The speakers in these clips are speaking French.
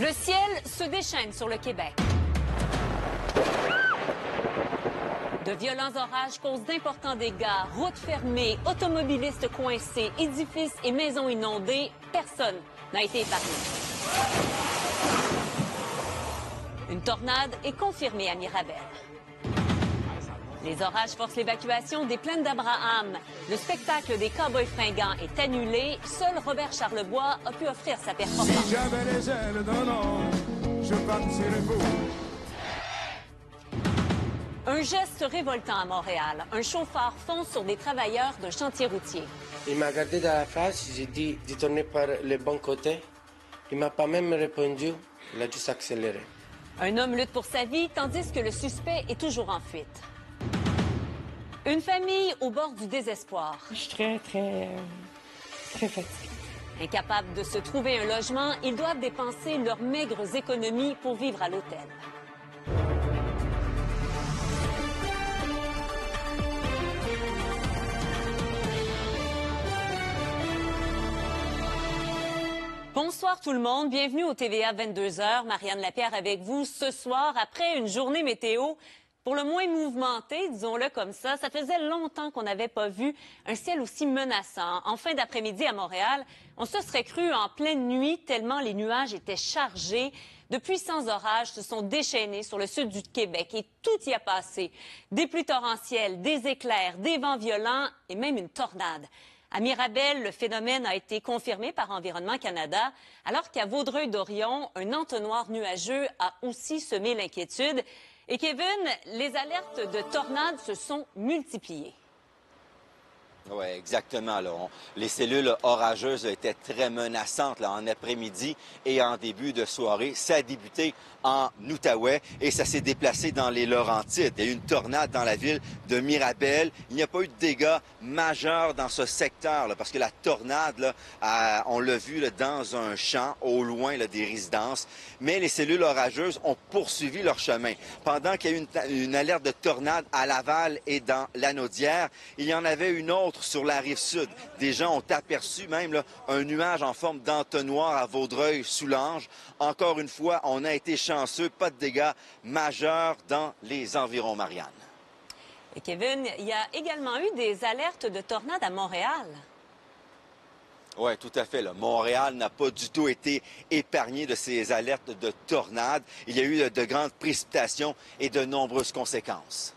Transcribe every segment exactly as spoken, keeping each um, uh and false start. Le ciel se déchaîne sur le Québec. De violents orages causent d'importants dégâts. Routes fermées, automobilistes coincés, édifices et maisons inondées. Personne n'a été épargné. Une tornade est confirmée à Mirabel. Les orages forcent l'évacuation des plaines d'Abraham. Le spectacle des Cowboys Fringants est annulé. Seul Robert Charlebois a pu offrir sa performance. Si j'avais les ailes d'un ange, je partirais pour vous. Un geste révoltant à Montréal. Un chauffeur fonce sur des travailleurs d'un chantier routier. Il m'a regardé dans la face, j'ai dit de tourner par le bon côté. Il m'a pas même répondu, il a juste accéléré. Un homme lutte pour sa vie, tandis que le suspect est toujours en fuite. Une famille au bord du désespoir. Je suis très, très, très fatiguée. Incapables de se trouver un logement, ils doivent dépenser leurs maigres économies pour vivre à l'hôtel. Bonsoir tout le monde. Bienvenue au T V A vingt-deux heures. Marianne Lapierre avec vous ce soir après une journée météo pour le moins mouvementée, disons-le comme ça. Ça faisait longtemps qu'on n'avait pas vu un ciel aussi menaçant. En fin d'après-midi à Montréal, on se serait cru en pleine nuit tellement les nuages étaient chargés. De puissants orages se sont déchaînés sur le sud du Québec et tout y a passé. Des pluies torrentielles, des éclairs, des vents violents et même une tornade. À Mirabel, le phénomène a été confirmé par Environnement Canada, alors qu'à Vaudreuil-Dorion, un entonnoir nuageux a aussi semé l'inquiétude. Et Kevin, les alertes de tornades se sont multipliées. Oui, exactement. Là. On... Les cellules orageuses là, étaient très menaçantes là, en après-midi et en début de soirée. Ça a débuté en Outaouais et ça s'est déplacé dans les Laurentides. Il y a eu une tornade dans la ville de Mirabel. Il n'y a pas eu de dégâts majeurs dans ce secteur là, parce que la tornade, là, a... on l'a vu là, dans un champ au loin là, des résidences. Mais les cellules orageuses ont poursuivi leur chemin. Pendant qu'il y a eu une, ta... une alerte de tornade à Laval et dans Lanaudière, il y en avait une autre sur la rive sud. Des gens ont aperçu même là, un nuage en forme d'entonnoir à Vaudreuil-Soulange. Encore une fois, on a été chanceux. Pas de dégâts majeurs dans les environs, Marianne. Et Kevin, il y a également eu des alertes de tornades à Montréal. Oui, tout à fait. Là. Montréal n'a pas du tout été épargné de ces alertes de tornades. Il y a eu de grandes précipitations et de nombreuses conséquences.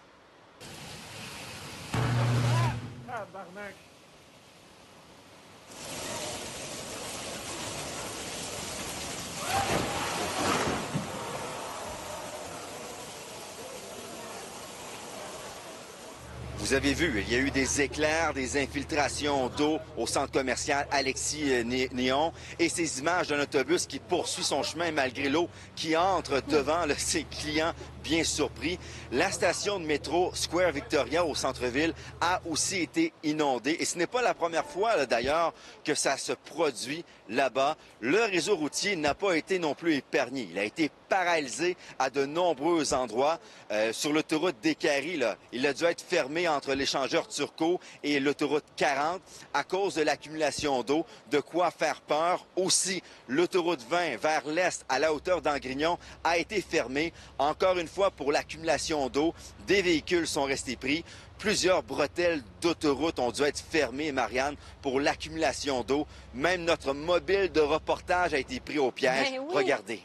Vous avez vu, il y a eu des éclairs, des infiltrations d'eau au centre commercial Alexis Néon et ces images d'un autobus qui poursuit son chemin malgré l'eau qui entre devant là, ses clients bien surpris. La station de métro Square Victoria au centre-ville a aussi été inondée et ce n'est pas la première fois d'ailleurs que ça se produit là-bas. Le réseau routier n'a pas été non plus épargné. Il a été paralysé à de nombreux endroits. Euh, sur l'autoroute Descarris, là, il a dû être fermé en entre l'échangeur Turco et l'autoroute quarante à cause de l'accumulation d'eau, de quoi faire peur. Aussi, l'autoroute vingt vers l'est à la hauteur d'Angrignon a été fermée. Encore une fois, pour l'accumulation d'eau, des véhicules sont restés pris. Plusieurs bretelles d'autoroute ont dû être fermées, Marianne, pour l'accumulation d'eau. Même notre mobile de reportage a été pris au piège. Ben oui. Regardez.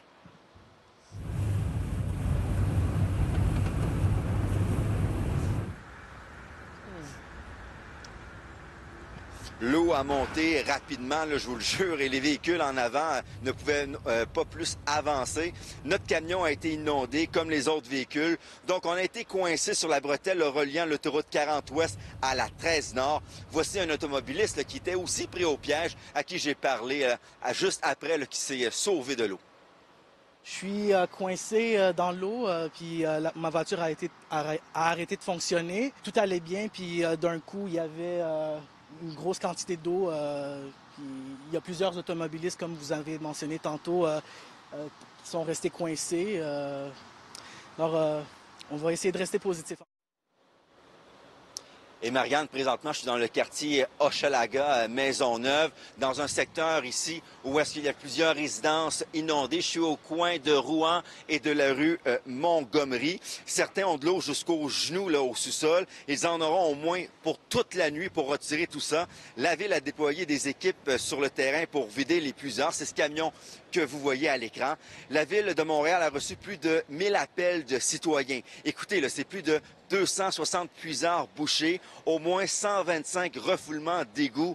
L'eau a monté rapidement, là, je vous le jure, et les véhicules en avant euh, ne pouvaient euh, pas plus avancer. Notre camion a été inondé, comme les autres véhicules. Donc, on a été coincé sur la bretelle reliant l'autoroute quarante Ouest à la treize Nord. Voici un automobiliste là, qui était aussi pris au piège, à qui j'ai parlé euh, à, juste après, là, qui s'est euh, sauvé de l'eau. Je suis euh, coincé euh, dans l'eau, euh, puis euh, la, ma voiture a, été, a, a arrêté de fonctionner. Tout allait bien, puis euh, d'un coup, il y avait... Euh... une grosse quantité d'eau. Euh, il y a plusieurs automobilistes, comme vous avez mentionné tantôt, euh, euh, qui sont restés coincés. Euh, alors, euh, on va essayer de rester positif. Et Marianne, présentement, je suis dans le quartier Hochelaga-Maisonneuve, dans un secteur ici où est-ce qu'il y a plusieurs résidences inondées. Je suis au coin de Rouen et de la rue euh, Montgomery. Certains ont de l'eau jusqu'aux genoux, là, au sous-sol. Ils en auront au moins pour toute la nuit pour retirer tout ça. La Ville a déployé des équipes sur le terrain pour vider les puiseurs. C'est ce camion que vous voyez à l'écran. La Ville de Montréal a reçu plus de mille appels de citoyens. Écoutez, là, c'est plus de deux cent soixante puisards bouchés, au moins cent vingt-cinq refoulements d'égouts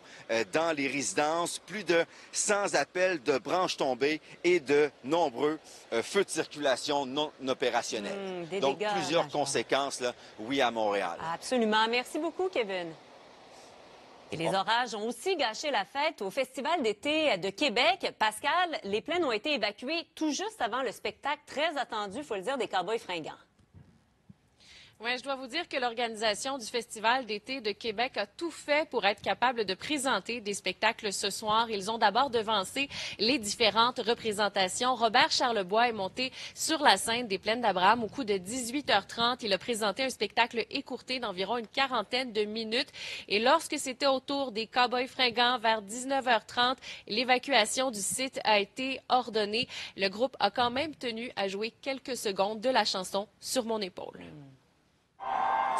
dans les résidences, plus de cent appels de branches tombées et de nombreux feux de circulation non opérationnels. Mmh, Donc, dégâts, plusieurs conséquences, là, oui, à Montréal. Absolument. Merci beaucoup, Kevin. Et les orages ont aussi gâché la fête au Festival d'été de Québec. Pascal, les plaines ont été évacuées tout juste avant le spectacle très attendu, il faut le dire, des Cowboys Fringants. Oui, je dois vous dire que l'organisation du Festival d'été de Québec a tout fait pour être capable de présenter des spectacles ce soir. Ils ont d'abord devancé les différentes représentations. Robert Charlebois est monté sur la scène des Plaines d'Abraham au coup de dix-huit heures trente. Il a présenté un spectacle écourté d'environ une quarantaine de minutes. Et lorsque c'était au tour des Cowboys Fringants, vers dix-neuf heures trente, l'évacuation du site a été ordonnée. Le groupe a quand même tenu à jouer quelques secondes de la chanson « Sur mon épaule ».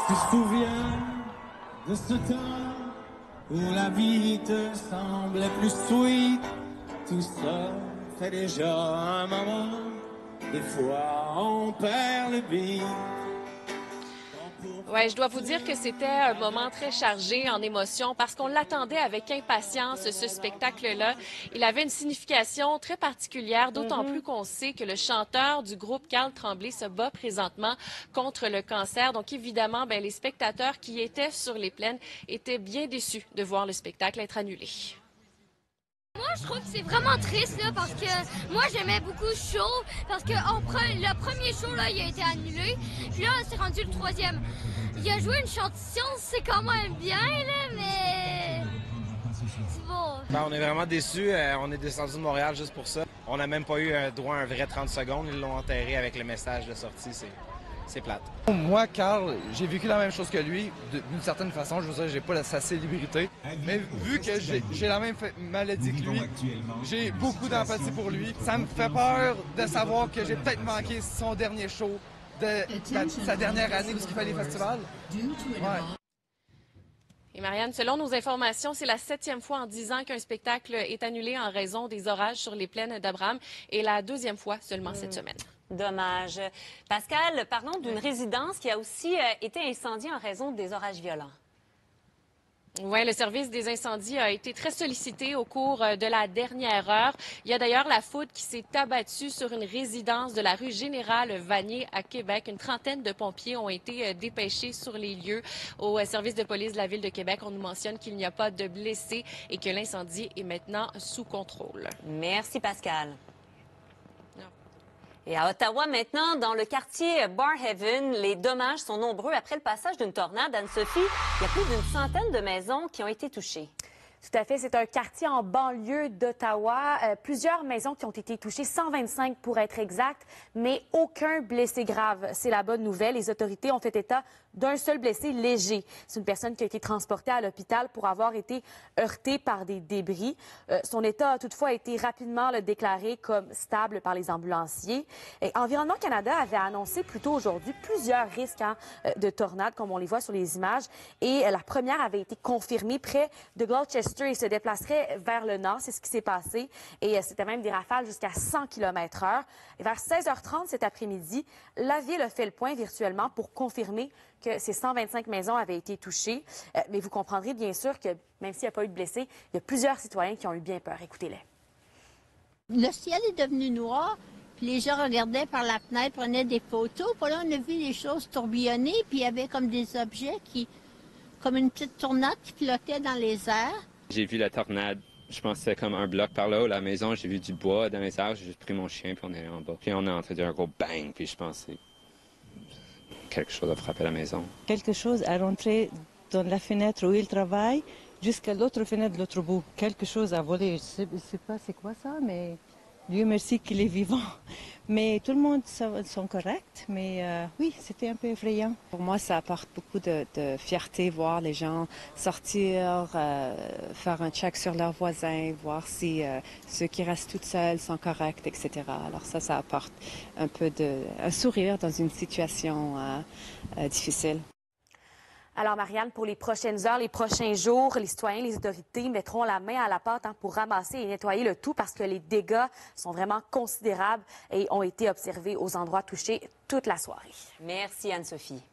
Si je souviens de ce temps où la vie te semblait plus sweet, tout ça fait déjà un moment. Des fois on perd le beat. Oui, je dois vous dire que c'était un moment très chargé en émotions parce qu'on l'attendait avec impatience, ce spectacle-là. Il avait une signification très particulière, d'autant mm-hmm. plus qu'on sait que le chanteur du groupe Carl Tremblay se bat présentement contre le cancer. Donc évidemment, bien, les spectateurs qui étaient sur les plaines étaient bien déçus de voir le spectacle être annulé. Moi, je trouve que c'est vraiment triste là, parce que moi, j'aimais beaucoup le show parce que on pre... le premier show, là, il a été annulé. Puis là, c'est rendu le troisième. Il a joué une chanson, c'est quand même bien, là, mais c'est beau. Ben, on est vraiment déçus. Euh, on est descendu de Montréal juste pour ça. On n'a même pas eu un droit à un vrai trente secondes. Ils l'ont enterré avec le message de sortie. C'est... C'est plate. Moi, Carl, j'ai vécu la même chose que lui, d'une certaine façon. Je veux dire, j'ai pas la, sa célébrité. Mais vu que j'ai la même maladie que lui, j'ai beaucoup d'empathie pour lui. Ça me fait peur de savoir que j'ai peut-être manqué son dernier show de la, sa dernière année puisqu'il fait les festivals. Ouais. Et Marianne, selon nos informations, c'est la septième fois en dix ans qu'un spectacle est annulé en raison des orages sur les plaines d'Abraham et la deuxième fois seulement mmh. cette semaine. Dommage. Pascal, parlons d'une résidence qui a aussi été incendiée en raison des orages violents. Oui, le service des incendies a été très sollicité au cours de la dernière heure. Il y a d'ailleurs la foudre qui s'est abattue sur une résidence de la rue Générale-Vanier à Québec. Une trentaine de pompiers ont été dépêchés sur les lieux. Au service de police de la Ville de Québec, on nous mentionne qu'il n'y a pas de blessés et que l'incendie est maintenant sous contrôle. Merci, Pascal. Et à Ottawa, maintenant, dans le quartier Barrhaven, les dommages sont nombreux après le passage d'une tornade. Anne-Sophie, il y a plus d'une centaine de maisons qui ont été touchées. Tout à fait. C'est un quartier en banlieue d'Ottawa. Euh, plusieurs maisons qui ont été touchées, cent vingt-cinq pour être exact, mais aucun blessé grave. C'est la bonne nouvelle. Les autorités ont fait état d'un seul blessé léger. C'est une personne qui a été transportée à l'hôpital pour avoir été heurtée par des débris. Euh, son état a toutefois été rapidement là, déclaré comme stable par les ambulanciers. Et Environnement Canada avait annoncé plus tôt aujourd'hui plusieurs risques hein, de tornades, comme on les voit sur les images. Et euh, la première avait été confirmée près de Gloucester. Il se déplacerait vers le nord, c'est ce qui s'est passé. Et c'était même des rafales jusqu'à cent kilomètres heure. Et vers seize heures trente cet après-midi, la Ville a fait le point virtuellement pour confirmer que ces cent vingt-cinq maisons avaient été touchées. Mais vous comprendrez bien sûr que même s'il n'y a pas eu de blessés, il y a plusieurs citoyens qui ont eu bien peur. Écoutez-les. Le ciel est devenu noir, puis les gens regardaient par la fenêtre, prenaient des photos. Puis là, on a vu les choses tourbillonner, puis il y avait comme des objets qui... comme une petite tornade qui flottait dans les airs. J'ai vu la tornade, je pense que c'était comme un bloc par là, la maison, j'ai vu du bois dans les arbres, j'ai juste pris mon chien, puis on est allé en bas. Puis on a entendu un gros bang, puis je pense que quelque chose a frappé la maison. Quelque chose a rentré dans la fenêtre où il travaille jusqu'à l'autre fenêtre de l'autre bout. Quelque chose a volé, je ne sais, sais pas c'est quoi ça, mais Dieu merci qu'il est vivant. Mais tout le monde sont corrects, mais euh, oui, c'était un peu effrayant. Pour moi, ça apporte beaucoup de, de fierté, voir les gens sortir, euh, faire un check sur leurs voisins, voir si euh, ceux qui restent toutes seuls sont corrects, et cetera. Alors ça, ça apporte un peu de un sourire dans une situation euh, euh, difficile. Alors, Marianne, pour les prochaines heures, les prochains jours, les citoyens, les autorités mettront la main à la pâte hein, pour ramasser et nettoyer le tout parce que les dégâts sont vraiment considérables et ont été observés aux endroits touchés toute la soirée. Merci, Anne-Sophie.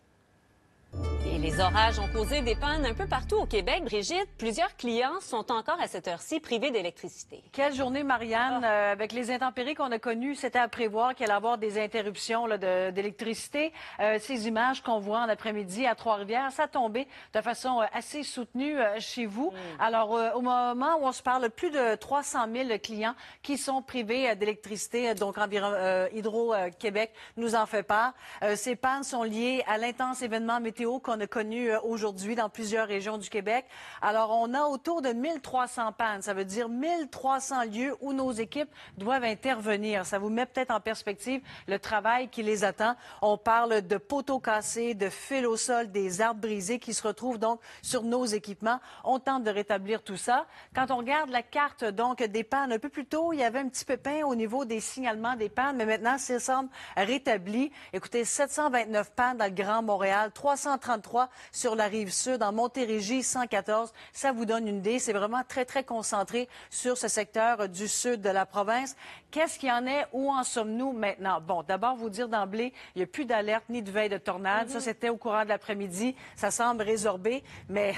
Et les orages ont causé des pannes un peu partout au Québec. Brigitte, plusieurs clients sont encore à cette heure-ci privés d'électricité. Quelle journée, Marianne. Euh, avec les intempéries qu'on a connues, c'était à prévoir qu'il allait y avoir des interruptions d'électricité. Euh, ces images qu'on voit en après-midi à Trois-Rivières, ça a tombé de façon assez soutenue chez vous. Mm. Alors, euh, au moment où on se parle, plus de trois cent mille clients qui sont privés d'électricité. Donc, euh, Hydro-Québec nous en fait part. Euh, ces pannes sont liées à l'intense événement météorologique qu'on a connu aujourd'hui dans plusieurs régions du Québec. Alors, on a autour de mille trois cents pannes. Ça veut dire mille trois cents lieux où nos équipes doivent intervenir. Ça vous met peut-être en perspective le travail qui les attend. On parle de poteaux cassés, de fils au sol, des arbres brisés qui se retrouvent donc sur nos équipements. On tente de rétablir tout ça. Quand on regarde la carte donc des pannes, un peu plus tôt, il y avait un petit pépin au niveau des signalements des pannes, mais maintenant, ça semble rétabli. Écoutez, sept cent vingt-neuf pannes dans le Grand Montréal, trois cent trente-trois sur la Rive-Sud, en Montérégie, cent quatorze. Ça vous donne une idée. C'est vraiment très, très concentré sur ce secteur du sud de la province. Qu'est-ce qu'il y en est? Où en sommes-nous maintenant? Bon, d'abord, vous dire d'emblée, il n'y a plus d'alerte ni de veille de tornade. Mm-hmm. Ça, c'était au courant de l'après-midi. Ça semble résorbé, mais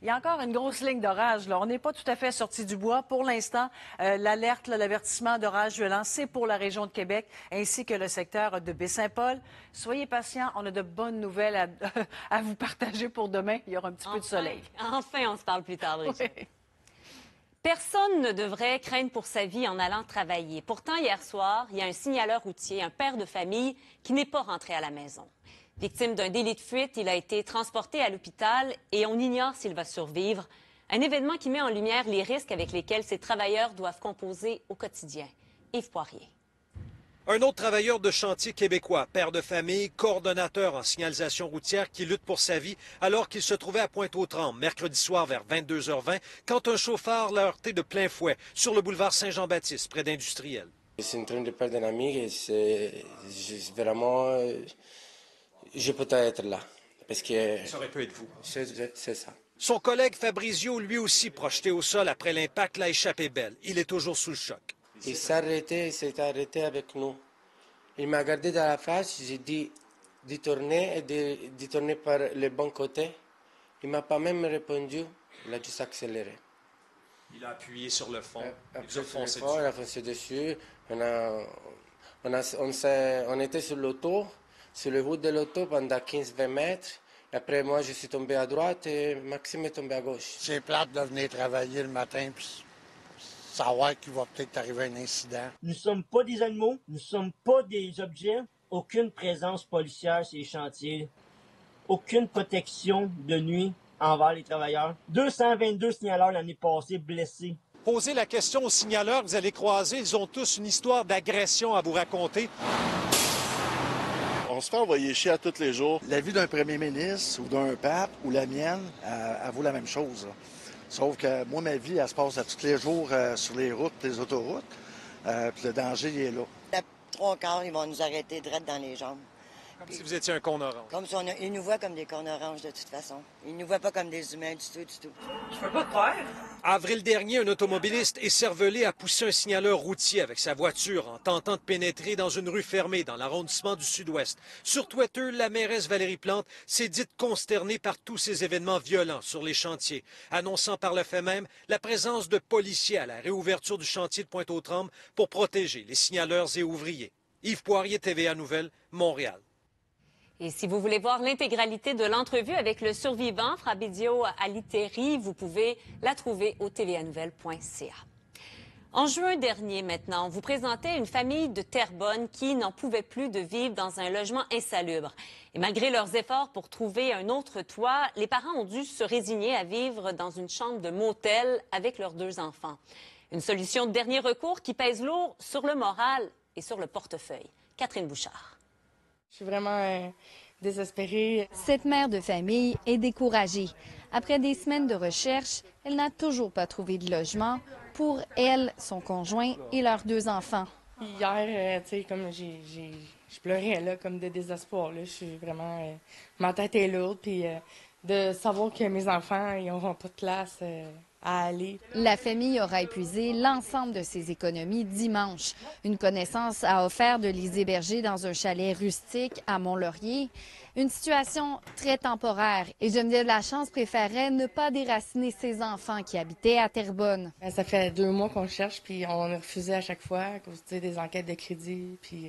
il y a encore une grosse ligne d'orage. On n'est pas tout à fait sorti du bois. Pour l'instant, euh, l'alerte, l'avertissement d'orage violent, c'est pour la région de Québec ainsi que le secteur de Baie-Saint-Paul. Soyez patients, on a de bonnes nouvelles à... à vous partager pour demain. Il y aura un petit enfin, peu de soleil. Enfin, on se parle plus tard, Brigitte. Oui. Personne ne devrait craindre pour sa vie en allant travailler. Pourtant, hier soir, il y a un signaleur routier, un père de famille, qui n'est pas rentré à la maison. Victime d'un délit de fuite, il a été transporté à l'hôpital et on ignore s'il va survivre. Un événement qui met en lumière les risques avec lesquels ces travailleurs doivent composer au quotidien. Yves Poirier. Un autre travailleur de chantier québécois, père de famille, coordonnateur en signalisation routière qui lutte pour sa vie alors qu'il se trouvait à Pointe-aux-Trembles, mercredi soir vers vingt-deux heures vingt, quand un chauffeur l'a heurté de plein fouet sur le boulevard Saint-Jean-Baptiste, près d'Industriel. C'est une traîne de père d'un ami et c'est vraiment... Je peux être là, parce que... Ça aurait pu être vous. C'est ça. Son collègue Fabrizio, lui aussi projeté au sol après l'impact, l'a échappé belle. Il est toujours sous le choc. Il s'est arrêté, il s'est arrêté avec nous. Il m'a regardé dans la face, j'ai dit de tourner et de, de tourner par le bon côté. Il m'a pas même répondu, il a dû s'accélérer. Il a appuyé sur le fond, il a foncé dessus. Il a foncé dessus, on, a, on, a, on, on était sur l'auto, sur le route de l'auto pendant quinze à vingt mètres. Après moi je suis tombé à droite et Maxime est tombé à gauche. C'est plate de venir travailler le matin puis... savoir qu'il va peut-être arriver un incident. Nous ne sommes pas des animaux, nous ne sommes pas des objets. Aucune présence policière sur les chantiers, aucune protection de nuit envers les travailleurs. deux cent vingt-deux signaleurs l'année passée blessés. Posez la question aux signaleurs que vous allez croiser, ils ont tous une histoire d'agression à vous raconter. On se fait envoyer chier à tous les jours. La vie d'un premier ministre ou d'un pape ou la mienne, elle, elle vaut la même chose, là. Sauf que moi, ma vie, elle se passe à tous les jours euh, sur les routes, les autoroutes. Euh, puis le danger, il est là. À trois quarts, ils vont nous arrêter direct dans les jambes. Comme puis, si vous étiez un con orange. Comme si on a, ils nous voient comme des cons oranges, de toute façon. Ils nous voient pas comme des humains du tout, du tout. Je peux pas te croire. Avril dernier, un automobiliste écervelé a poussé un signaleur routier avec sa voiture en tentant de pénétrer dans une rue fermée dans l'arrondissement du Sud-Ouest. Sur Twitter, la mairesse Valérie Plante s'est dite consternée par tous ces événements violents sur les chantiers, annonçant par le fait même la présence de policiers à la réouverture du chantier de Pointe-aux-Trembles pour protéger les signaleurs et ouvriers. Yves Poirier, T V A Nouvelles, Montréal. Et si vous voulez voir l'intégralité de l'entrevue avec le survivant Fabrizio Aliteri, vous pouvez la trouver au tvanouvelle point c a. En juin dernier, maintenant, on vous présentait une famille de Terrebonne qui n'en pouvait plus de vivre dans un logement insalubre. Et malgré leurs efforts pour trouver un autre toit, les parents ont dû se résigner à vivre dans une chambre de motel avec leurs deux enfants. Une solution de dernier recours qui pèse lourd sur le moral et sur le portefeuille. Catherine Bouchard. Je suis vraiment euh, désespérée. Cette mère de famille est découragée. Après des semaines de recherche, elle n'a toujours pas trouvé de logement pour elle, son conjoint et leurs deux enfants. Hier, euh, tu sais, comme j'ai, j'ai, je pleurais là, comme de désespoir. Là. Je suis vraiment, euh, ma tête est lourde, puis euh, de savoir que mes enfants ils n'auront pas de place euh, à aller. La famille aura épuisé l'ensemble de ses économies dimanche. Une connaissance a offert de les héberger dans un chalet rustique à Mont-Laurier. Une situation très temporaire. Et Geneviève Lachance préférait ne pas déraciner ses enfants qui habitaient à Terrebonne. Ça fait deux mois qu'on cherche, puis on a refusé à chaque fois à cause des enquêtes de crédit. Puis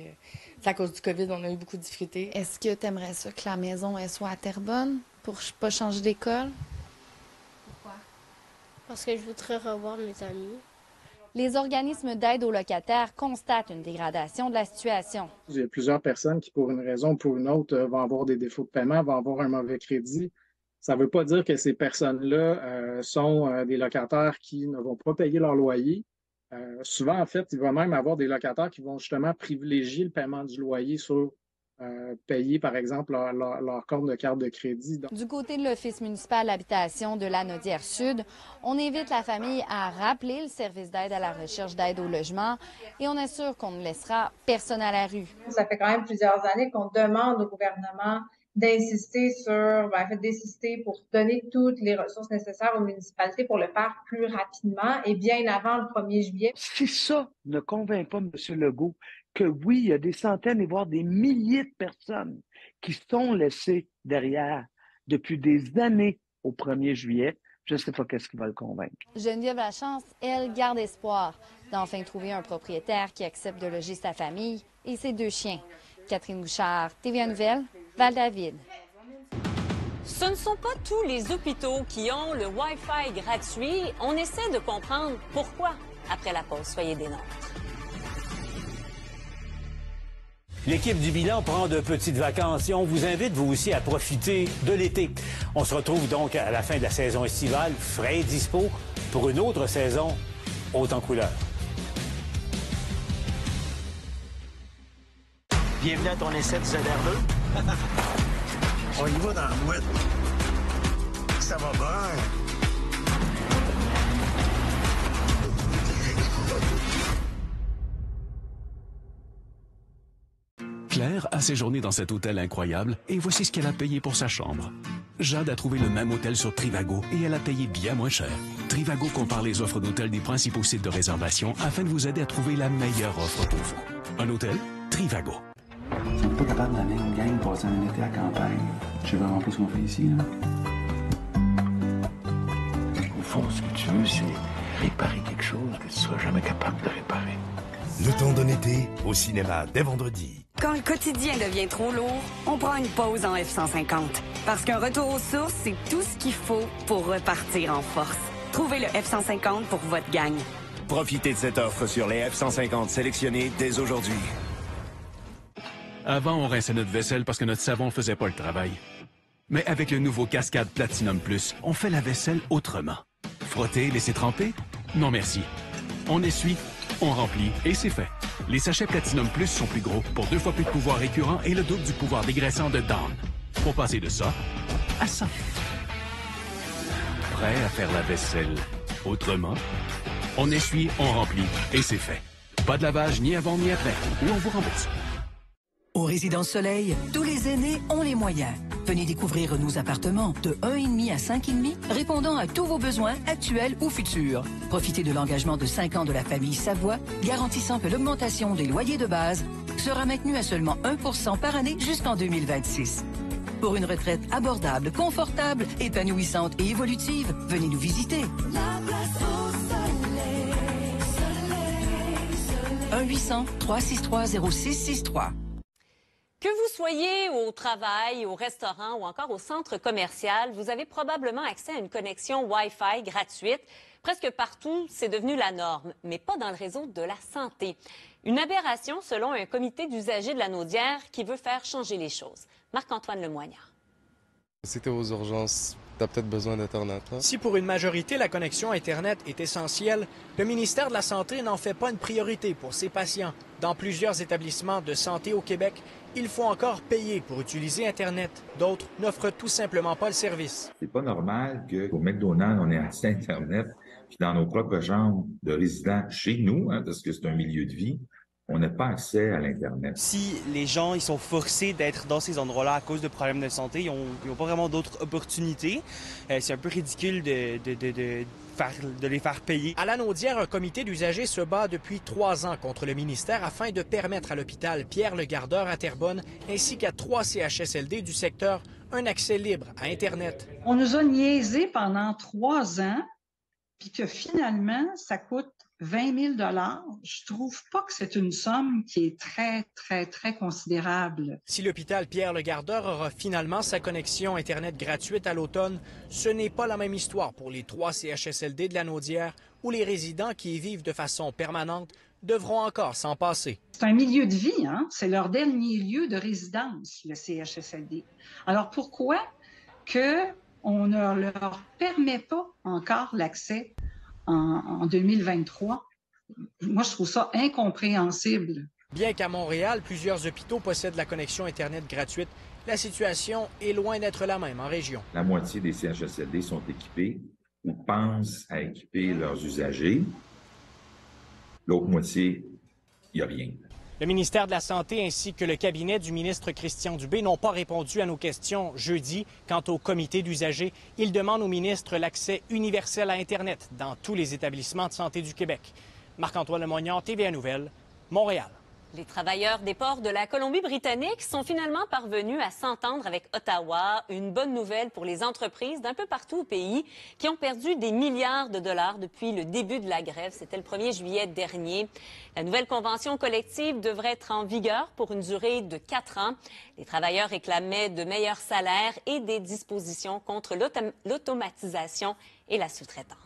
c'est à cause du COVID, on a eu beaucoup de difficultés. Est-ce que tu aimerais ça que la maison elle soit à Terrebonne pour pas changer d'école? Pourquoi? Parce que je voudrais revoir mes amis. Les organismes d'aide aux locataires constatent une dégradation de la situation. Il y a plusieurs personnes qui, pour une raison ou pour une autre, vont avoir des défauts de paiement, vont avoir un mauvais crédit. Ça ne veut pas dire que ces personnes-là euh, sont euh, des locataires qui ne vont pas payer leur loyer. Euh, souvent, en fait, il va même avoir des locataires qui vont justement privilégier le paiement du loyer sur Euh, payer, par exemple, leur, leur, leur compte de carte de crédit. Donc... Du côté de l'Office municipal d'habitation de Lanaudière Sud, on invite la famille à rappeler le service d'aide à la recherche d'aide au logement et on assure qu'on ne laissera personne à la rue. Ça fait quand même plusieurs années qu'on demande au gouvernement d'insister sur, ben, en fait, d'insister pour donner toutes les ressources nécessaires aux municipalités pour le faire plus rapidement et bien avant le premier juillet. Si ça ne convainc pas M. Legault, que oui, il y a des centaines et voire des milliers de personnes qui sont laissées derrière depuis des années au premier juillet. Je ne sais pas qu'est-ce qui va le convaincre. Geneviève Lachance, elle, garde espoir d'enfin trouver un propriétaire qui accepte de loger sa famille et ses deux chiens. Catherine Bouchard, T V A Nouvelle, Val-David. Ce ne sont pas tous les hôpitaux qui ont le Wi-Fi gratuit. On essaie de comprendre pourquoi. Après la pause, soyez des nôtres. L'équipe du Bilan prend de petites vacances et on vous invite, vous aussi, à profiter de l'été. On se retrouve donc à la fin de la saison estivale, frais et dispo, pour une autre saison haute en couleurs. Bienvenue à ton essai de Z R deux. On y va dans la mouette. Ça va bien. Claire a séjourné dans cet hôtel incroyable et voici ce qu'elle a payé pour sa chambre. Jade a trouvé le même hôtel sur Trivago et elle a payé bien moins cher. Trivago compare les offres d'hôtels des principaux sites de réservation afin de vous aider à trouver la meilleure offre pour vous. Un hôtel, Trivago. Je suis pas capable de la même gang passer un été à campagne. Je sais vraiment pas ce qu'on fait ici, là. Au fond, ce que tu veux, c'est réparer quelque chose que tu seras jamais capable de réparer. Le temps d'un été, au cinéma, dès vendredi. Quand le quotidien devient trop lourd, on prend une pause en F cent cinquante. Parce qu'un retour aux sources, c'est tout ce qu'il faut pour repartir en force. Trouvez le F cent cinquante pour votre gang. Profitez de cette offre sur les F cent cinquante sélectionnés dès aujourd'hui. Avant, on rinçait notre vaisselle parce que notre savon faisait pas le travail. Mais avec le nouveau Cascade Platinum Plus, on fait la vaisselle autrement. Frotter, laisser tremper? Non merci. On essuie. On remplit et c'est fait. Les sachets Platinum Plus sont plus gros, pour deux fois plus de pouvoir récurrent et le double du pouvoir dégraissant de Dawn. Pour passer de ça à ça. Prêt à faire la vaisselle autrement? On essuie, on remplit et c'est fait. Pas de lavage ni avant ni après, ou on vous rembourse. Au Résidence Soleil, tous les aînés ont les moyens. Venez découvrir nos appartements de un virgule cinq à cinq virgule cinq, répondant à tous vos besoins actuels ou futurs. Profitez de l'engagement de cinq ans de la famille Savoie, garantissant que l'augmentation des loyers de base sera maintenue à seulement un pour cent par année jusqu'en deux mille vingt-six. Pour une retraite abordable, confortable, épanouissante et évolutive, venez nous visiter. La place au soleil, soleil, soleil. un huit zéro zéro trois six trois zéro six six trois. Que vous soyez au travail, au restaurant ou encore au centre commercial, vous avez probablement accès à une connexion Wi-Fi gratuite. Presque partout, c'est devenu la norme, mais pas dans le réseau de la santé. Une aberration selon un comité d'usagers de Lanaudière qui veut faire changer les choses. Marc-Antoine Lemoignard. Si tu es aux urgences, tu as peut-être besoin d'Internet. Hein? Si pour une majorité, la connexion Internet est essentielle, le ministère de la Santé n'en fait pas une priorité pour ses patients. Dans plusieurs établissements de santé au Québec, il faut encore payer pour utiliser Internet. D'autres n'offrent tout simplement pas le service. C'est pas normal qu'au McDonald's, on ait accès à Internet, puis dans nos propres chambres de résidents chez nous, hein, parce que c'est un milieu de vie, on n'a pas accès à l'Internet. Si les gens ils sont forcés d'être dans ces endroits-là à cause de problèmes de santé, ils n'ont pas vraiment d'autres opportunités. Euh, c'est un peu ridicule de, de, de, de, faire, de les faire payer. À Lanaudière, un comité d'usagers se bat depuis trois ans contre le ministère afin de permettre à l'hôpital Pierre-Legardeur à Terrebonne ainsi qu'à trois C H S L D du secteur un accès libre à Internet. On nous a niaisé pendant trois ans, puis que finalement, ça coûte vingt mille dollars, je trouve pas que c'est une somme qui est très, très, très considérable. Si l'hôpital Pierre-Legardeur aura finalement sa connexion Internet gratuite à l'automne, ce n'est pas la même histoire pour les trois C H S L D de Lanaudière, où les résidents qui y vivent de façon permanente devront encore s'en passer. C'est un milieu de vie, hein? C'est leur dernier lieu de résidence, le C H S L D. Alors pourquoi qu'on ne leur permet pas encore l'accès en deux mille vingt-trois. Moi, je trouve ça incompréhensible. Bien qu'à Montréal, plusieurs hôpitaux possèdent la connexion Internet gratuite, la situation est loin d'être la même en région. La moitié des C H S L D sont équipés ou pensent à équiper leurs usagers. L'autre moitié, il n'y a rien. Le ministère de la Santé ainsi que le cabinet du ministre Christian Dubé n'ont pas répondu à nos questions jeudi. Quant au comité d'usagers, il demande au ministre l'accès universel à Internet dans tous les établissements de santé du Québec. Marc-Antoine Lemoignan, T V A Nouvelles, Montréal. Les travailleurs des ports de la Colombie-Britannique sont finalement parvenus à s'entendre avec Ottawa. Une bonne nouvelle pour les entreprises d'un peu partout au pays qui ont perdu des milliards de dollars depuis le début de la grève. C'était le premier juillet dernier. La nouvelle convention collective devrait être en vigueur pour une durée de quatre ans. Les travailleurs réclamaient de meilleurs salaires et des dispositions contre l'automatisation et la sous-traitance.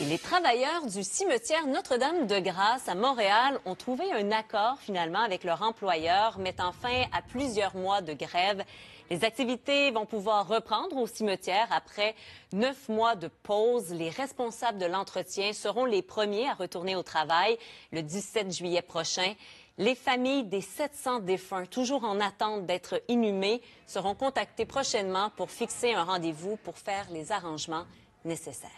Et les travailleurs du cimetière Notre-Dame-de-Grâce à Montréal ont trouvé un accord finalement avec leur employeur, mettant fin à plusieurs mois de grève. Les activités vont pouvoir reprendre au cimetière après neuf mois de pause. Les responsables de l'entretien seront les premiers à retourner au travail le dix-sept juillet prochain. Les familles des sept cents défunts, toujours en attente d'être inhumés, seront contactées prochainement pour fixer un rendez-vous pour faire les arrangements nécessaires.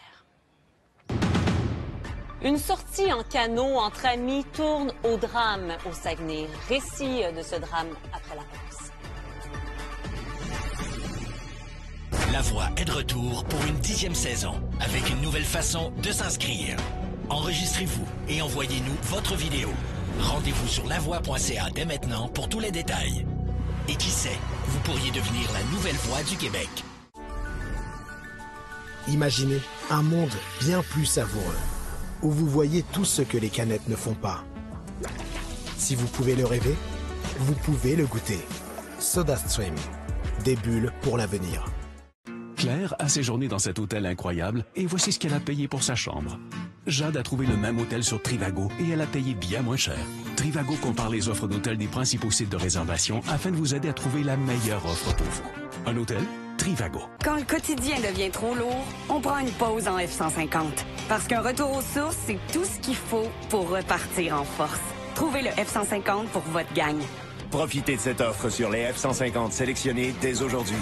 Une sortie en canot entre amis tourne au drame au Saguenay. Récit de ce drame après la pause. La Voix est de retour pour une dixième saison avec une nouvelle façon de s'inscrire. Enregistrez-vous et envoyez-nous votre vidéo. Rendez-vous sur lavoie point c a dès maintenant pour tous les détails. Et qui sait, vous pourriez devenir la nouvelle voix du Québec. Imaginez un monde bien plus savoureux, où vous voyez tout ce que les canettes ne font pas. Si vous pouvez le rêver, vous pouvez le goûter. SodaStream, des bulles pour l'avenir. Claire a séjourné dans cet hôtel incroyable et voici ce qu'elle a payé pour sa chambre. Jade a trouvé le même hôtel sur Trivago et elle a payé bien moins cher. Trivago compare les offres d'hôtels des principaux sites de réservation afin de vous aider à trouver la meilleure offre pour vous. Un hôtel? Trivago. Quand le quotidien devient trop lourd, on prend une pause en F cent cinquante. Parce qu'un retour aux sources, c'est tout ce qu'il faut pour repartir en force. Trouvez le F cent cinquante pour votre gang. Profitez de cette offre sur les F cent cinquante sélectionnés dès aujourd'hui.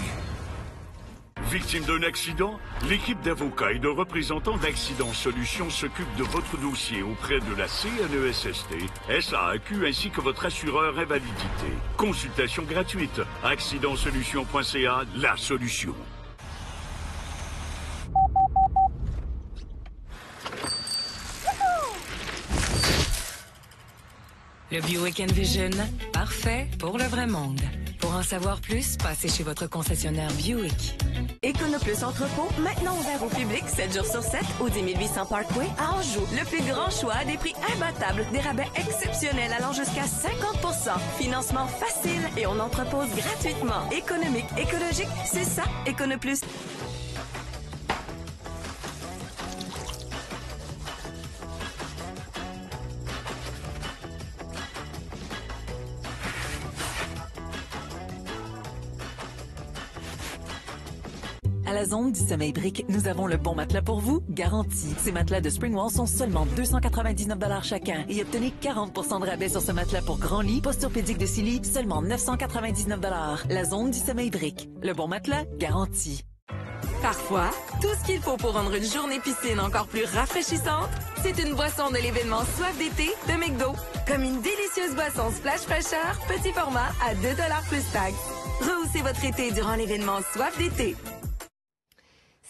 Victime d'un accident, l'équipe d'avocats et de représentants d'Accident Solutions s'occupe de votre dossier auprès de la C N E S S T, S A A Q ainsi que votre assureur invalidité. Consultation gratuite. accident solution point c a, la solution. Le BioWeekend Vision, parfait pour le vrai monde. Pour en savoir plus, passez chez votre concessionnaire Buick. Éconoplus Entrepôt, maintenant ouvert au public sept jours sur sept au dix mille huit cents Parkway à Anjou. Le plus grand choix à des prix imbattables, des rabais exceptionnels allant jusqu'à cinquante pour cent. Financement facile et on entrepose gratuitement. Économique, écologique, c'est ça, Éconoplus. À la Zone du Sommeil Brique, nous avons le bon matelas pour vous, garanti. Ces matelas de Springwall sont seulement deux cent quatre-vingt-dix-neuf dollars chacun et obtenez quarante pour cent de rabais sur ce matelas pour grand lit, posturpédique de six lits, seulement neuf cent quatre-vingt-dix-neuf dollars. La Zone du Sommeil Brique, le bon matelas garanti. Parfois, tout ce qu'il faut pour rendre une journée piscine encore plus rafraîchissante, c'est une boisson de l'événement Soif d'été de McDo. Comme une délicieuse boisson Splash Fraîcheur, petit format à deux dollars plus taxes. Rehaussez votre été durant l'événement Soif d'été.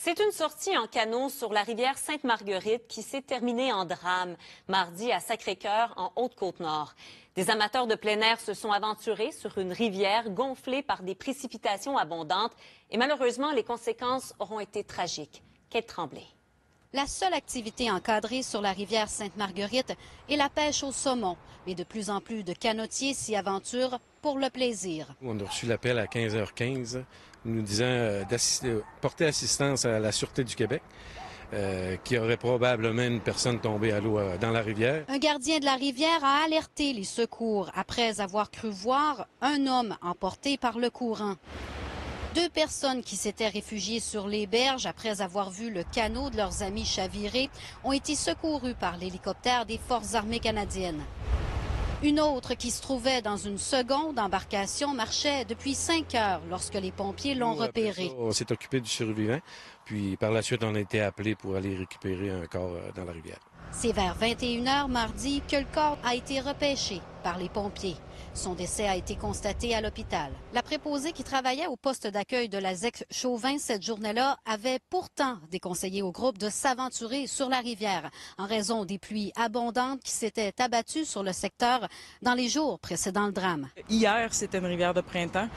C'est une sortie en canot sur la rivière Sainte-Marguerite qui s'est terminée en drame, mardi à Sacré-Cœur, en Haute-Côte-Nord. Des amateurs de plein air se sont aventurés sur une rivière gonflée par des précipitations abondantes et malheureusement, les conséquences auront été tragiques. Kate Tremblay. La seule activité encadrée sur la rivière Sainte-Marguerite est la pêche au saumon, mais de plus en plus de canotiers s'y aventurent pour le plaisir. On a reçu l'appel à quinze heures quinze. Nous disant euh, d'assister, porter assistance à la Sûreté du Québec, euh, qui aurait probablement une personne tombée à l'eau euh, dans la rivière. Un gardien de la rivière a alerté les secours après avoir cru voir un homme emporté par le courant. Deux personnes qui s'étaient réfugiées sur les berges après avoir vu le canot de leurs amis chavirer ont été secourues par l'hélicoptère des Forces armées canadiennes. Une autre qui se trouvait dans une seconde embarcation marchait depuis cinq heures lorsque les pompiers l'ont repérée. On s'est occupé du survivant, puis par la suite on a été appelé pour aller récupérer un corps dans la rivière. C'est vers vingt et une heures mardi que le corps a été repêché par les pompiers. Son décès a été constaté à l'hôpital. La préposée qui travaillait au poste d'accueil de la Z E C Chauvin cette journée-là avait pourtant déconseillé au groupe de s'aventurer sur la rivière en raison des pluies abondantes qui s'étaient abattues sur le secteur dans les jours précédant le drame. Hier, c'était une rivière de printemps.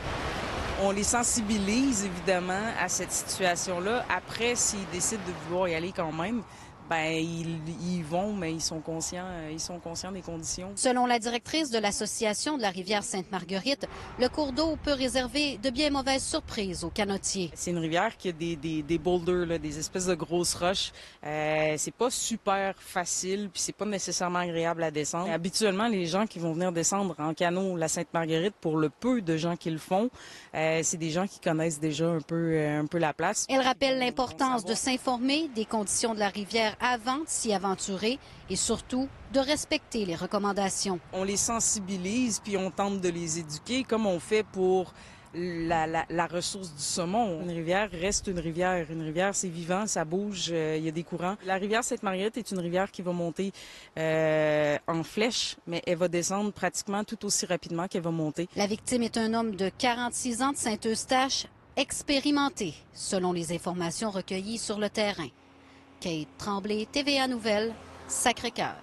On les sensibilise évidemment à cette situation-là. Après, s'ils décident de vouloir y aller quand même, ben, ils, ils vont, mais ils sont conscients, ils sont conscients des conditions. Selon la directrice de l'Association de la rivière Sainte-Marguerite, le cours d'eau peut réserver de bien mauvaises surprises aux canotiers. C'est une rivière qui a des, des, des boulders, là, des espèces de grosses roches. Euh, c'est pas super facile, puis c'est pas nécessairement agréable à descendre. Habituellement, les gens qui vont venir descendre en canot la Sainte-Marguerite, pour le peu de gens qui le font, euh, c'est des gens qui connaissent déjà un peu, un peu la place. Elle rappelle l'importance de s'informer des conditions de la rivière avant de s'y aventurer et surtout de respecter les recommandations. On les sensibilise puis on tente de les éduquer comme on fait pour la, la, la ressource du saumon. Une rivière reste une rivière. Une rivière, c'est vivant, ça bouge, euh, il y a des courants. La rivière Sainte-Marguerite est une rivière qui va monter euh, en flèche, mais elle va descendre pratiquement tout aussi rapidement qu'elle va monter. La victime est un homme de quarante-six ans de Saint-Eustache, expérimenté, selon les informations recueillies sur le terrain. Kate Tremblay, T V A Nouvelles, Sacré-Cœur.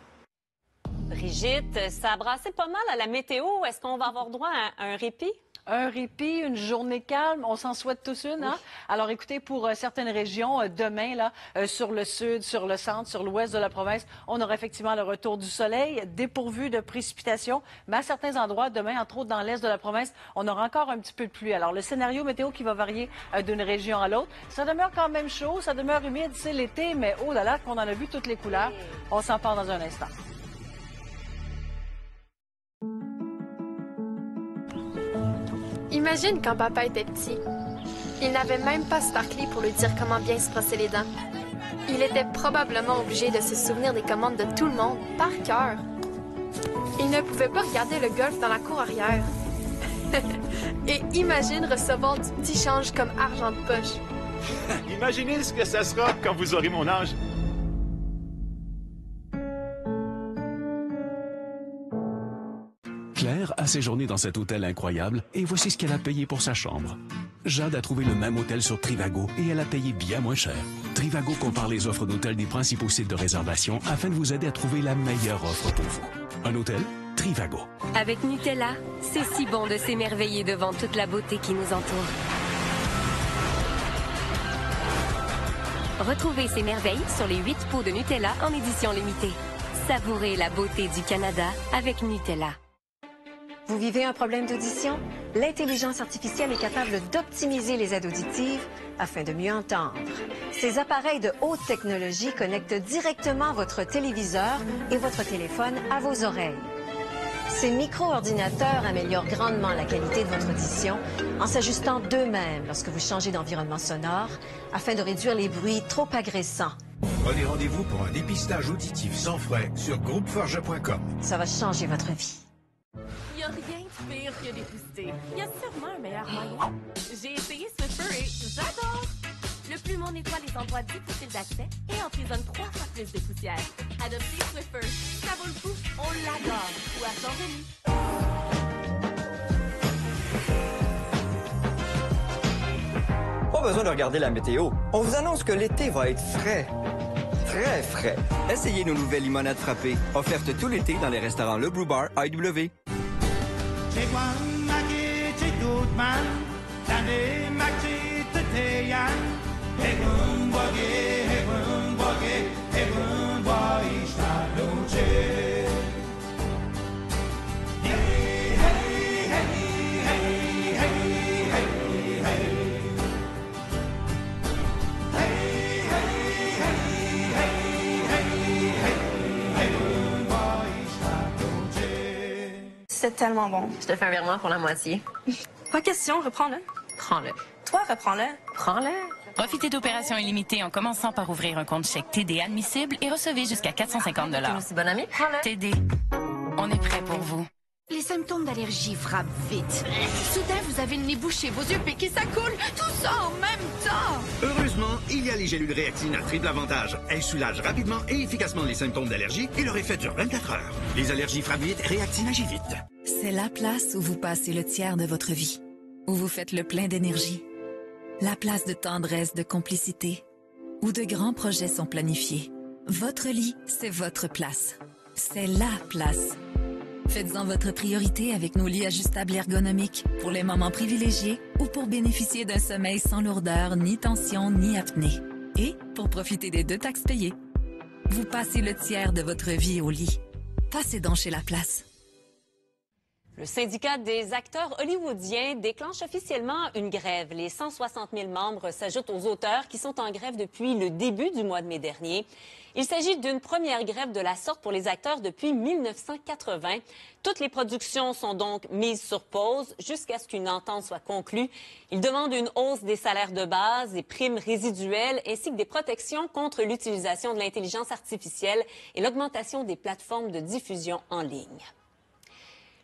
Brigitte, ça a brassé pas mal à la météo. Est-ce qu'on va avoir droit à un répit? Un répit, une journée calme, on s'en souhaite tous une. Hein? Oui. Alors écoutez, pour euh, certaines régions, euh, demain, là, euh, sur le sud, sur le centre, sur l'ouest de la province, on aura effectivement le retour du soleil, dépourvu de précipitations. Mais à certains endroits, demain, entre autres dans l'est de la province, on aura encore un petit peu de pluie. Alors le scénario météo qui va varier euh, d'une région à l'autre, ça demeure quand même chaud, ça demeure humide, c'est l'été, mais oh là là, qu'on en a vu toutes les couleurs. On s'en parle dans un instant. Imagine quand papa était petit. Il n'avait même pas Sparkly pour lui dire comment bien se brosser les dents. Il était probablement obligé de se souvenir des commandes de tout le monde, par cœur. Il ne pouvait pas regarder le golf dans la cour arrière. Et imagine recevoir du petit change comme argent de poche. Imaginez ce que ça sera quand vous aurez mon âge. Claire a séjourné dans cet hôtel incroyable et voici ce qu'elle a payé pour sa chambre. Jade a trouvé le même hôtel sur Trivago et elle a payé bien moins cher. Trivago compare les offres d'hôtels des principaux sites de réservation afin de vous aider à trouver la meilleure offre pour vous. Un hôtel, Trivago. Avec Nutella, c'est si bon de s'émerveiller devant toute la beauté qui nous entoure. Retrouvez ces merveilles sur les huit pots de Nutella en édition limitée. Savourez la beauté du Canada avec Nutella. Vous vivez un problème d'audition? L'intelligence artificielle est capable d'optimiser les aides auditives afin de mieux entendre. Ces appareils de haute technologie connectent directement votre téléviseur et votre téléphone à vos oreilles. Ces micro-ordinateurs améliorent grandement la qualité de votre audition en s'ajustant d'eux-mêmes lorsque vous changez d'environnement sonore afin de réduire les bruits trop agressants. Prenez rendez-vous pour un dépistage auditif sans frais sur groupe forge point com. Ça va changer votre vie. Il n'y a rien de pire que dépister. Il y a sûrement un meilleur moyen. J'ai essayé Swiffer et j'adore! Le plumon nettoie les endroits difficiles d'accès et emprisonne trois fois plus de poussière. Adoptez Swiffer. Ça vaut le coup, on l'adore. Ou à son remis. Pas besoin de regarder la météo. On vous annonce que l'été va être frais. Très frais. Essayez nos nouvelles limonades frappées, offertes tout l'été dans les restaurants Le Brew Bar I W. C'est tellement bon. Je te fais un virement pour la moitié. Pas question, reprends-le. Prends-le. Toi, reprends-le. Prends-le. Profitez d'opérations illimitées en commençant par ouvrir un compte chèque T D admissible et recevez jusqu'à quatre cent cinquante dollars. T'es aussi bonne amie? Prends-le. T D, on est prêt pour vous. Les symptômes d'allergie frappent vite. Soudain, vous avez le nez bouché, vos yeux piqués, ça coule, tout ça en même temps. Heureusement, il y a les gélules Réactine à triple avantage. Elles soulagent rapidement et efficacement les symptômes d'allergie et leur effet dure vingt-quatre heures. Les allergies frappent vite, Réactine agit vite. C'est la place où vous passez le tiers de votre vie, où vous faites le plein d'énergie. La place de tendresse, de complicité, où de grands projets sont planifiés. Votre lit, c'est votre place. C'est la place. Faites-en votre priorité avec nos lits ajustables ergonomiques pour les moments privilégiés ou pour bénéficier d'un sommeil sans lourdeur, ni tension, ni apnée. Et pour profiter des deux taxes payées. Vous passez le tiers de votre vie au lit. Passez donc chez La Place. Le syndicat des acteurs hollywoodiens déclenche officiellement une grève. Les cent soixante mille membres s'ajoutent aux auteurs qui sont en grève depuis le début du mois de mai dernier. Il s'agit d'une première grève de la sorte pour les acteurs depuis mille neuf cent quatre-vingt. Toutes les productions sont donc mises sur pause jusqu'à ce qu'une entente soit conclue. Ils demandent une hausse des salaires de base, des primes résiduelles ainsi que des protections contre l'utilisation de l'intelligence artificielle et l'augmentation des plateformes de diffusion en ligne.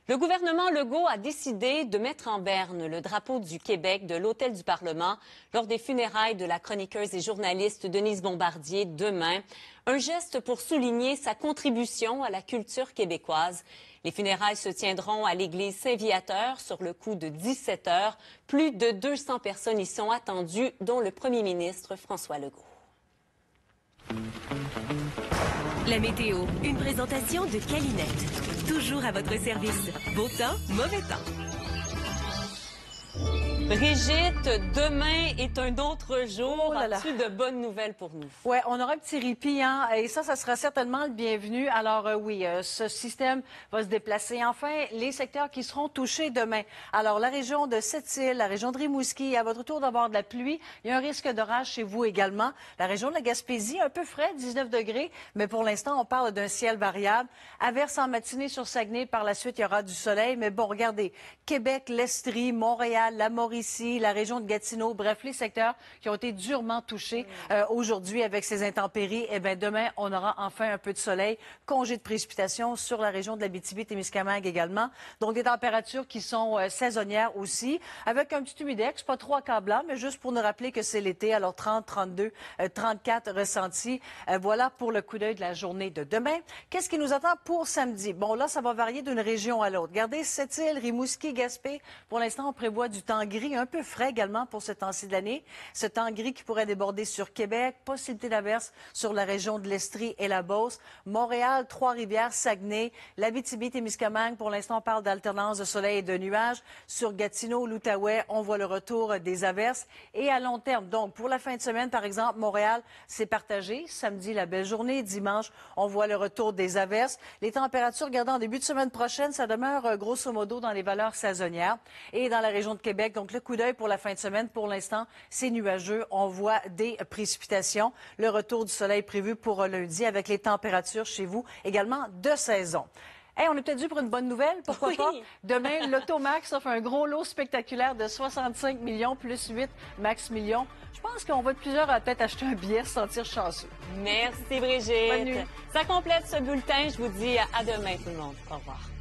Le gouvernement Legault a décidé de mettre en berne le drapeau du Québec de l'Hôtel du Parlement lors des funérailles de la chroniqueuse et journaliste Denise Bombardier demain. Un geste pour souligner sa contribution à la culture québécoise. Les funérailles se tiendront à l'église Saint-Viateur sur le coup de dix-sept heures. Plus de deux cents personnes y sont attendues, dont le premier ministre François Legault. La météo, une présentation de Calinette. Toujours à votre service. Beau temps, mauvais temps. Brigitte, demain est un autre jour. Oh là là. As-tu de bonnes nouvelles pour nous? Oui, on aura un petit répit, hein? Et ça, ça sera certainement le bienvenu. Alors euh, oui, euh, ce système va se déplacer. Enfin, les secteurs qui seront touchés demain. Alors, la région de Sept-Îles, la région de Rimouski, à votre tour d'avoir de la pluie. Il y a un risque d'orage chez vous également. La région de la Gaspésie, un peu frais, dix-neuf degrés. Mais pour l'instant, on parle d'un ciel variable. Averse en matinée sur Saguenay. Par la suite, il y aura du soleil. Mais bon, regardez, Québec, l'Estrie, Montréal, la Mauricie, ici, la région de Gatineau, bref, les secteurs qui ont été durement touchés euh, aujourd'hui avec ces intempéries. Eh bien, demain, on aura enfin un peu de soleil, congé de précipitation sur la région de l'Abitibi-Témiscamingue également. Donc, des températures qui sont euh, saisonnières aussi, avec un petit humidex, pas trop accablant, mais juste pour nous rappeler que c'est l'été, alors trente, trente-deux, trente-quatre ressentis. Euh, voilà pour le coup d'œil de la journée de demain. Qu'est-ce qui nous attend pour samedi? Bon, là, ça va varier d'une région à l'autre. Regardez, Sept-Îles, Rimouski, Gaspé. Pour l'instant, on prévoit du temps gris, un peu frais également pour ce temps-ci de l'année. Ce temps gris qui pourrait déborder sur Québec, possibilité d'averse sur la région de l'Estrie et la Beauce. Montréal, Trois-Rivières, Saguenay, l'Abitibi-Témiscamingue. Pour l'instant, on parle d'alternance de soleil et de nuages. Sur Gatineau, l'Outaouais, on voit le retour des averses. Et à long terme, donc, pour la fin de semaine, par exemple, Montréal, c'est partagé. Samedi, la belle journée. Dimanche, on voit le retour des averses. Les températures, regardez, en début de semaine prochaine, ça demeure grosso modo dans les valeurs saisonnières. Et dans la région de Québec, donc, le coup d'œil pour la fin de semaine, pour l'instant, c'est nuageux. On voit des précipitations. Le retour du soleil prévu pour lundi avec les températures chez vous également de saison. Hey, on est peut-être dû pour une bonne nouvelle, pourquoi oui. pas? Demain, l'Automax offre un gros lot spectaculaire de soixante-cinq millions plus huit max millions. Je pense qu'on va être plusieurs à peut-être acheter un billet, se sentir chanceux. Merci Brigitte. Bonne nuit. Ça complète ce bulletin. Je vous dis à demain tout le monde. Au revoir.